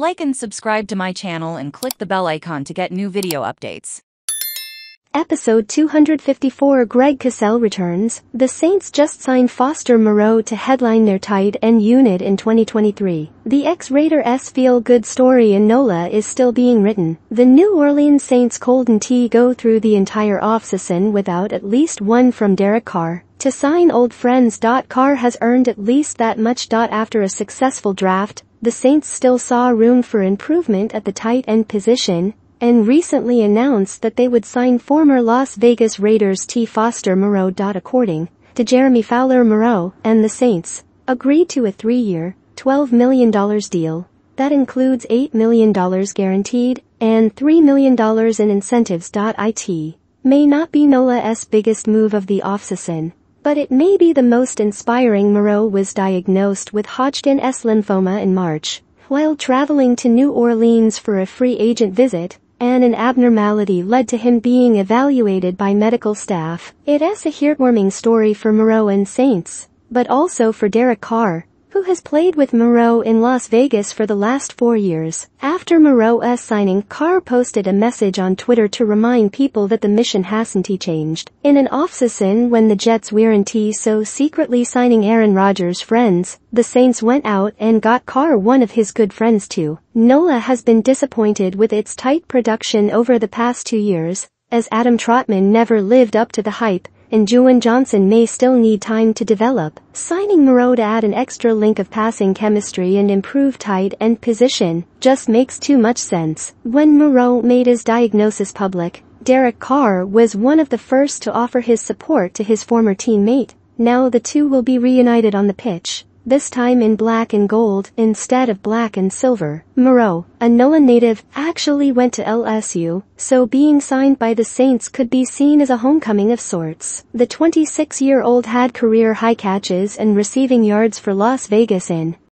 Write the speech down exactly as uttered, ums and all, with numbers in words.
Like and subscribe to my channel and click the bell icon to get new video updates. Episode two fifty-four. Greg Cosell returns. The Saints just signed Foster Moreau to headline their tight end unit in twenty twenty-three. The ex-Raiders' feel-good story in NOLA is still being written. The New Orleans Saints' Colton T go through the entire offseason without at least one from Derek Carr. To sign old friends. Carr has earned at least that much. After a successful draft, the Saints still saw room for improvement at the tight end position, and recently announced that they would sign former Las Vegas Raiders T. Foster Moreau. According to Jeremy Fowler, Moreau and the Saints agreed to a three-year, twelve million dollars deal that includes eight million dollars guaranteed and three million dollars in incentives. It may not be NOLA's biggest move of the offseason, but it may be the most inspiring. Moreau was diagnosed with Hodgkin's lymphoma in March while traveling to New Orleans for a free agent visit, and an abnormality led to him being evaluated by medical staff. It's a heartwarming story for Moreau and Saints, but also for Derek Carr, who has played with Moreau in Las Vegas for the last four years. After Moreau's signing, Carr posted a message on Twitter to remind people that the mission hasn't changed. In an offseason when the Jets weren't so secretly signing Aaron Rodgers' friends, the Saints went out and got Carr, one of his good friends too. NOLA has been disappointed with its tight production over the past two years, as Adam Trotman never lived up to the hype, and Juwan Johnson may still need time to develop. Signing Moreau to add an extra link of passing chemistry and improved tight end position just makes too much sense. When Moreau made his diagnosis public, Derek Carr was one of the first to offer his support to his former teammate. Now the two will be reunited on the pitch, this time in black and gold instead of black and silver. Moreau, a NOLA native, actually went to L S U, so being signed by the Saints could be seen as a homecoming of sorts. The twenty-six-year-old had career-high catches and receiving yards for Las Vegas in